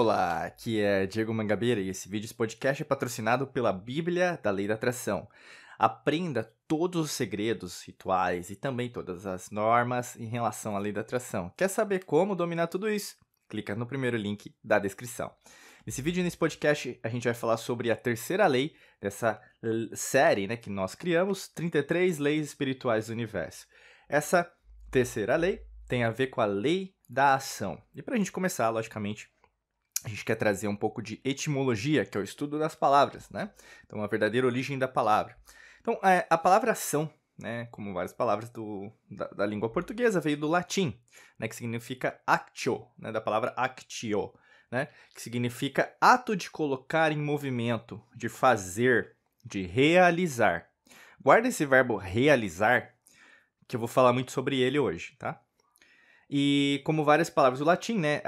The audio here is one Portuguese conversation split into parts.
Olá, aqui é Diego Mangabeira e esse podcast é patrocinado pela Bíblia da Lei da Atração. Aprenda todos os segredos, rituais e também todas as normas em relação à Lei da Atração. Quer saber como dominar tudo isso? Clica no primeiro link da descrição. Nesse vídeo e nesse podcast a gente vai falar sobre a terceira lei dessa série, né, que nós criamos, 33 Leis Espirituais do Universo. Essa terceira lei tem a ver com a lei da ação. E para a gente começar, logicamente, a gente quer trazer um pouco de etimologia, que é o estudo das palavras, né? Então, a verdadeira origem da palavra. Então, a palavra ação, né, como várias palavras da língua portuguesa, veio do latim, né, que significa actio, né, da palavra actio, né, que significa ato de colocar em movimento, de fazer, de realizar. Guarda esse verbo realizar, que eu vou falar muito sobre ele hoje, tá? E como várias palavras do latim, né,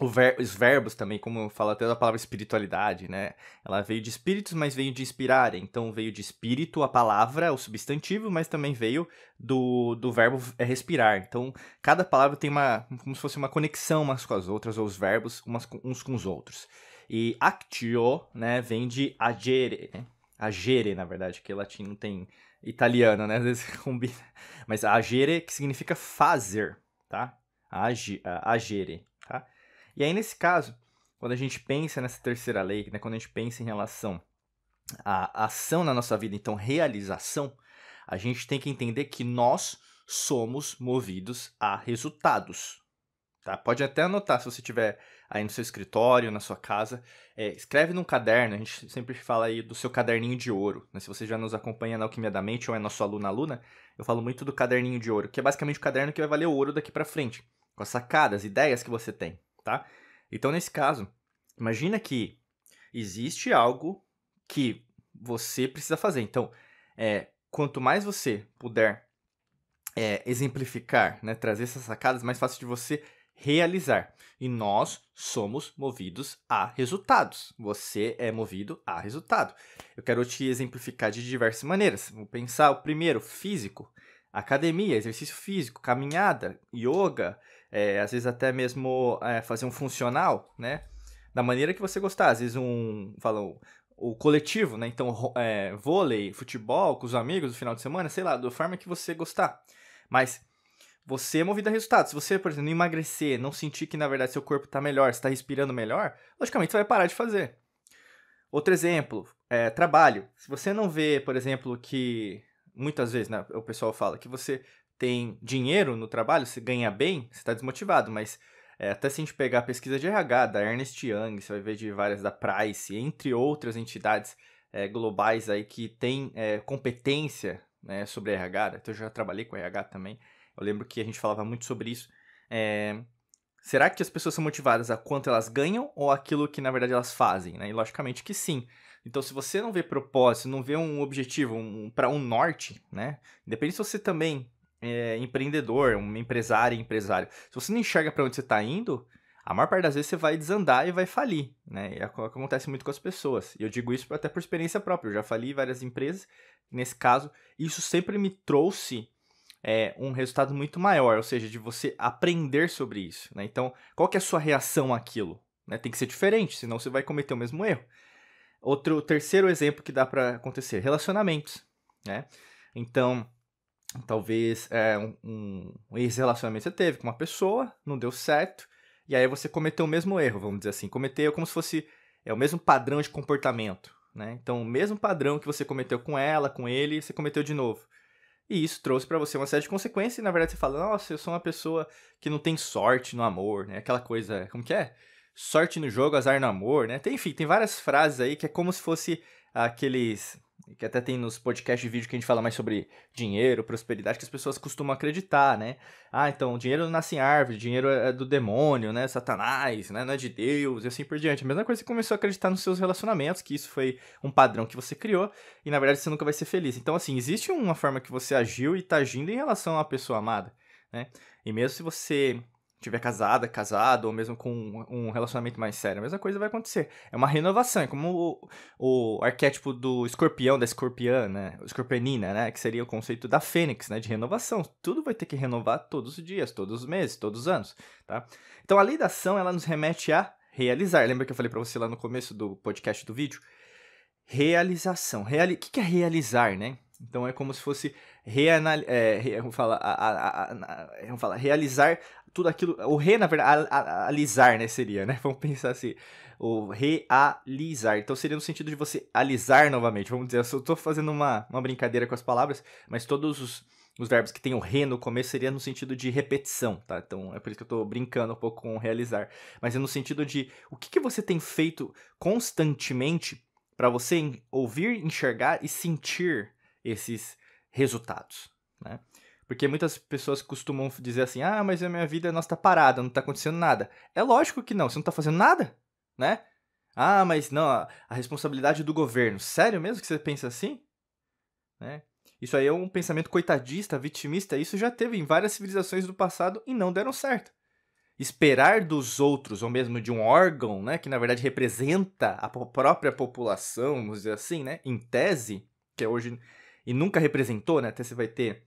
os verbos também, como fala até da palavra espiritualidade, né? Ela veio de espíritos, mas veio de inspirar. Então, veio de espírito a palavra, o substantivo, mas também veio do verbo respirar. Então, cada palavra tem como se fosse uma conexão umas com as outras, ou os verbos uns com os outros. E actio, né? Vem de agere, né? Agere, na verdade, que latim não tem italiano, né? Às vezes combina. Mas agere, que significa fazer, tá? Agere, tá? E aí, nesse caso, quando a gente pensa nessa terceira lei, né, quando a gente pensa em relação à ação na nossa vida, então realização, a gente tem que entender que nós somos movidos a resultados. Tá? Pode até anotar, se você tiver aí no seu escritório, na sua casa, escreve num caderno, a gente sempre fala aí do seu caderninho de ouro. Né? Se você já nos acompanha na Alquimia da Mente ou é nosso aluno, eu falo muito do caderninho de ouro, que é basicamente o caderno que vai valer o ouro daqui para frente, com as sacadas, ideias que você tem. Tá? Então, nesse caso, imagina que existe algo que você precisa fazer. Então, quanto mais você puder exemplificar, né, trazer essas sacadas, mais fácil de você realizar. E nós somos movidos a resultados. Você é movido a resultado. Eu quero te exemplificar de diversas maneiras. Vou pensar o primeiro, físico. Academia, exercício físico, caminhada, yoga, às vezes até mesmo fazer um funcional, né? Da maneira que você gostar. Às vezes o coletivo, né? Então, vôlei, futebol, com os amigos no final de semana, sei lá, da forma que você gostar. Mas você é movido a resultados. Se você, por exemplo, não emagrecer, não sentir que, na verdade, seu corpo está melhor, você está respirando melhor, logicamente você vai parar de fazer. Outro exemplo, trabalho. Se você não vê, por exemplo, que... Muitas vezes, né, o pessoal fala que você tem dinheiro no trabalho, você ganha bem, você está desmotivado, mas até se a gente pegar a pesquisa de RH da Ernest Young, você vai ver de várias da Price, entre outras entidades globais aí que têm competência, né, sobre RH, então eu já trabalhei com RH também, eu lembro que a gente falava muito sobre isso. Será que as pessoas são motivadas a quanto elas ganham ou aquilo que, na verdade, elas fazem? Né? E logicamente que sim. Então, se você não vê propósito, não vê um objetivo para um norte, né? Independente se você também é empreendedor, um empresário. Se você não enxerga para onde você está indo, a maior parte das vezes você vai desandar e vai falir, né? E acontece muito com as pessoas. E eu digo isso até por experiência própria. Eu já fali em várias empresas. Nesse caso, isso sempre me trouxe um resultado muito maior, ou seja, de você aprender sobre isso, né? Então, qual que é a sua reação àquilo? Né? Tem que ser diferente, senão você vai cometer o mesmo erro. Terceiro exemplo que dá para acontecer, relacionamentos, né? Então, talvez um ex-relacionamento você teve com uma pessoa, não deu certo, e aí você cometeu o mesmo erro, vamos dizer assim. Cometeu como se fosse o mesmo padrão de comportamento, né? Então, o mesmo padrão que você cometeu com ela, com ele, você cometeu de novo. E isso trouxe para você uma série de consequências, e na verdade você fala, nossa, eu sou uma pessoa que não tem sorte no amor, né? Aquela coisa, como que é? Sorte no jogo, azar no amor, né? Enfim, tem várias frases aí que é como se fosse aqueles... Que até tem nos podcasts de vídeo que a gente fala mais sobre dinheiro, prosperidade, que as pessoas costumam acreditar, né? Ah, então, dinheiro não nasce em árvore, dinheiro é do demônio, né? Satanás, né? Não é de Deus, e assim por diante. A mesma coisa que você começou a acreditar nos seus relacionamentos, que isso foi um padrão que você criou, e na verdade você nunca vai ser feliz. Então, assim, existe uma forma que você agiu e está agindo em relação à pessoa amada, né? E mesmo se você... tiver casado, ou mesmo com um relacionamento mais sério, a mesma coisa vai acontecer. É uma renovação, é como o arquétipo do escorpião, da escorpiã, né? Escorpionina, né? Que seria o conceito da fênix, né? De renovação. Tudo vai ter que renovar todos os dias, todos os meses, todos os anos, tá? Então, a lei da ação, ela nos remete a realizar. Lembra que eu falei para você lá no começo do podcast do vídeo? Realização. O que é realizar, né? Então é como se fosse realizar tudo aquilo, o na verdade, alisar, né, seria, né? Vamos pensar assim, o realizar. Então seria no sentido de você alisar novamente, vamos dizer, eu estou fazendo uma brincadeira com as palavras, mas todos os verbos que tem o re no começo seria no sentido de repetição, tá? Então é por isso que eu estou brincando um pouco com realizar, mas é no sentido de o que você tem feito constantemente para você ouvir, enxergar e sentir esses resultados, né? Porque muitas pessoas costumam dizer assim, ah, mas a minha vida, nossa, tá parada, não tá acontecendo nada. É lógico que não, você não tá fazendo nada, né? Ah, mas não, a responsabilidade do governo. Sério mesmo que você pensa assim? Né? Isso aí é um pensamento coitadista, vitimista, isso já teve em várias civilizações do passado e não deram certo. Esperar dos outros, ou mesmo de um órgão, né, que na verdade representa a própria população, vamos dizer assim, né, em tese, que hoje... E nunca representou, né? Até você vai ter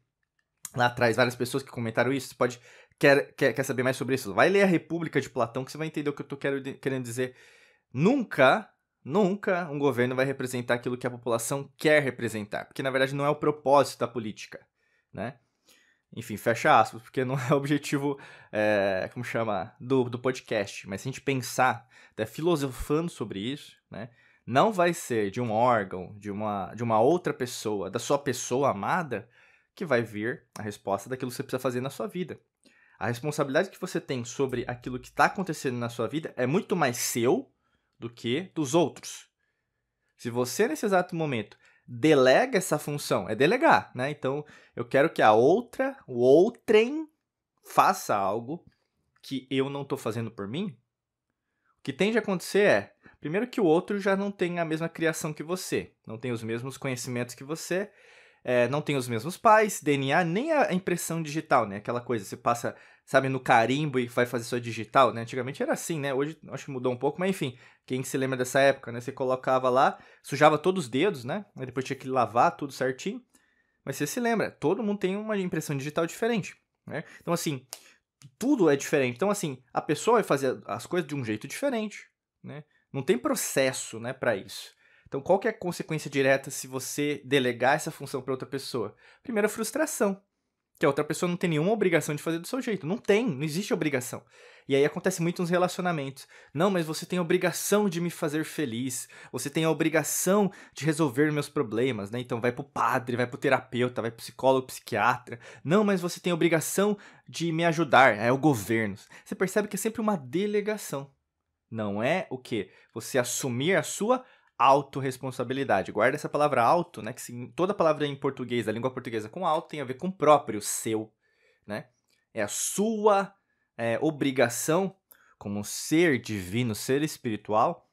lá atrás várias pessoas que comentaram isso. Você pode... Quer saber mais sobre isso? Vai ler a República de Platão que você vai entender o que eu tô querendo dizer. Nunca um governo vai representar aquilo que a população quer representar. Porque, na verdade, não é o propósito da política, né? Enfim, fecha aspas, porque não é o objetivo, como chama, do podcast. Mas se a gente pensar, até filosofando sobre isso, né? Não vai ser de um órgão, de uma outra pessoa, da sua pessoa amada, que vai vir a resposta daquilo que você precisa fazer na sua vida. A responsabilidade que você tem sobre aquilo que está acontecendo na sua vida é muito mais seu do que dos outros. Se você, nesse exato momento, delega essa função, é delegar, né? Então, eu quero que o outrem, faça algo que eu não estou fazendo por mim. O que tende a acontecer é, primeiro, que o outro já não tem a mesma criação que você, não tem os mesmos conhecimentos que você, não tem os mesmos pais, DNA, nem a impressão digital, né? Aquela coisa, você passa, sabe, no carimbo e vai fazer sua digital, né? Antigamente era assim, né? Hoje acho que mudou um pouco, mas enfim, quem se lembra dessa época, né? Você colocava lá, sujava todos os dedos, né? Aí depois tinha que lavar tudo certinho, mas você se lembra, todo mundo tem uma impressão digital diferente, né? Então, assim, tudo é diferente. Então, assim, a pessoa vai fazer as coisas de um jeito diferente, né? Não tem processo, né, para isso. Então, qual que é a consequência direta se você delegar essa função para outra pessoa? Primeiro, a frustração, que a outra pessoa não tem nenhuma obrigação de fazer do seu jeito. Não tem, não existe obrigação. E aí acontece muito nos relacionamentos. Não, mas você tem a obrigação de me fazer feliz, você tem a obrigação de resolver meus problemas, né? Então vai pro padre, vai pro terapeuta, vai pro psicólogo, psiquiatra. Não, mas você tem a obrigação de me ajudar, é o governo. Você percebe que é sempre uma delegação. Não é o quê? Você assumir a sua autorresponsabilidade. Guarda essa palavra auto, né? Que toda palavra em português, da língua portuguesa com auto, tem a ver com próprio, seu, né? É a sua obrigação, como ser divino, ser espiritual,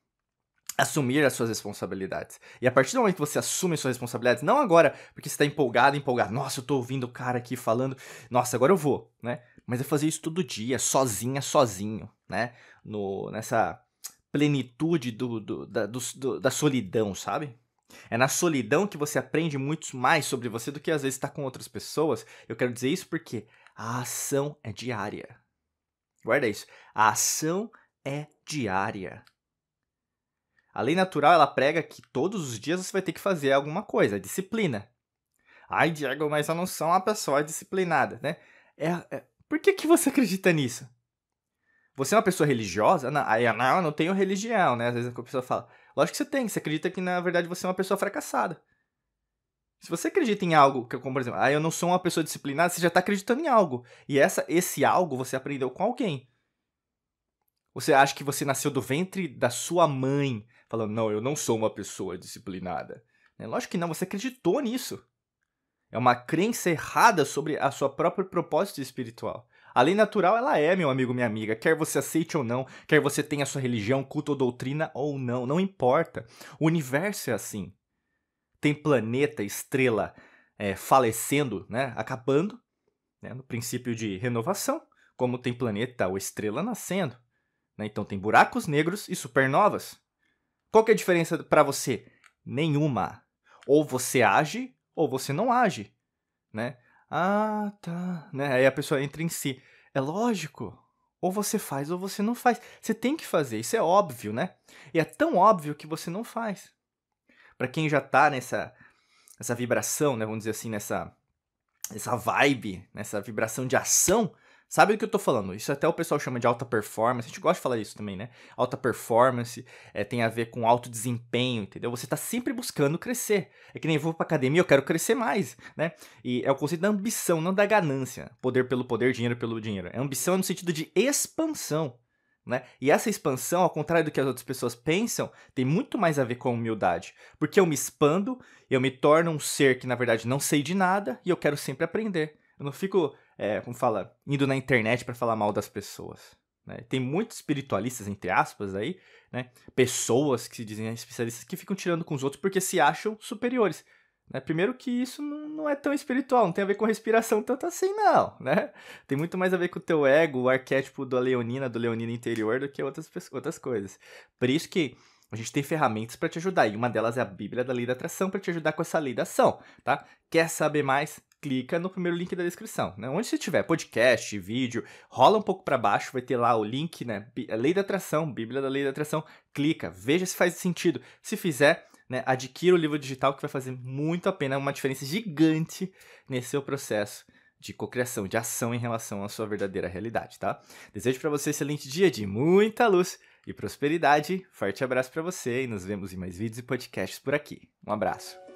assumir as suas responsabilidades. E a partir do momento que você assume as suas responsabilidades, não agora porque você está empolgado. Nossa, eu tô ouvindo o cara aqui falando, nossa, agora eu vou, né? Mas é fazer isso todo dia, sozinho, né? Nessa plenitude da solidão, sabe? É na solidão que você aprende muito mais sobre você do que às vezes está com outras pessoas. Eu quero dizer isso porque a ação é diária. Guarda isso. A ação é diária. A lei natural, ela prega que todos os dias você vai ter que fazer alguma coisa, disciplina. Ai, Diego, mas eu não sou uma pessoa disciplinada, né? Por que você acredita nisso? Você é uma pessoa religiosa? Não, eu não tenho religião, né? Às vezes a pessoa fala. Lógico que você tem. Você acredita que, na verdade, você é uma pessoa fracassada. Se você acredita em algo, como por exemplo, eu não sou uma pessoa disciplinada, você já está acreditando em algo. E esse algo você aprendeu com alguém. Você acha que você nasceu do ventre da sua mãe, falando, não, eu não sou uma pessoa disciplinada. Né? Lógico que não, você acreditou nisso. É uma crença errada sobre a sua própria propósito espiritual. A lei natural, ela é, meu amigo, minha amiga, quer você aceite ou não, quer você tenha sua religião, culto ou doutrina ou não, não importa. O universo é assim. Tem planeta, estrela falecendo, né, acabando, né, no princípio de renovação, como tem planeta ou estrela nascendo. Né? Então tem buracos negros e supernovas. Qual que é a diferença para você? Nenhuma. Ou você age ou você não age, né? Ah, tá, né? Aí a pessoa entra em si. É lógico. Ou você faz ou você não faz. Você tem que fazer, isso é óbvio, né? E é tão óbvio que você não faz. Para quem já tá nessa vibração, né, vamos dizer assim, nessa vibe, nessa vibração de ação, sabe do que eu tô falando? Isso até o pessoal chama de alta performance, a gente gosta de falar isso também, né? Alta performance tem a ver com alto desempenho, entendeu? Você tá sempre buscando crescer. É que nem eu vou pra academia, eu quero crescer mais, né? E é o conceito da ambição, não da ganância. Poder pelo poder, dinheiro pelo dinheiro. É ambição no sentido de expansão, né? E essa expansão, ao contrário do que as outras pessoas pensam, tem muito mais a ver com a humildade. Porque eu me expando, eu me torno um ser que, na verdade, não sei de nada e eu quero sempre aprender. Eu não fico, como fala, indo na internet para falar mal das pessoas, né? Tem muitos espiritualistas, entre aspas, aí, né? Pessoas que se dizem especialistas que ficam tirando com os outros porque se acham superiores, né? Primeiro que isso não é tão espiritual, não tem a ver com respiração tanto assim, não, né? Tem muito mais a ver com o teu ego, o arquétipo da leonina, do leonino interior, do que outras coisas. Por isso que a gente tem ferramentas para te ajudar, e uma delas é a Bíblia da Lei da Atração, para te ajudar com essa lei da ação, tá? Quer saber mais? Clica no primeiro link da descrição, né? Onde você tiver podcast, vídeo, rola um pouco para baixo, vai ter lá o link, né? Lei da Atração, Bíblia da Lei da Atração, clica, veja se faz sentido. Se fizer, né, adquira o livro digital que vai fazer muito a pena, uma diferença gigante nesse seu processo de cocriação, de ação em relação à sua verdadeira realidade, tá? Desejo para você um excelente dia de muita luz e prosperidade. Forte abraço para você e nos vemos em mais vídeos e podcasts por aqui. Um abraço.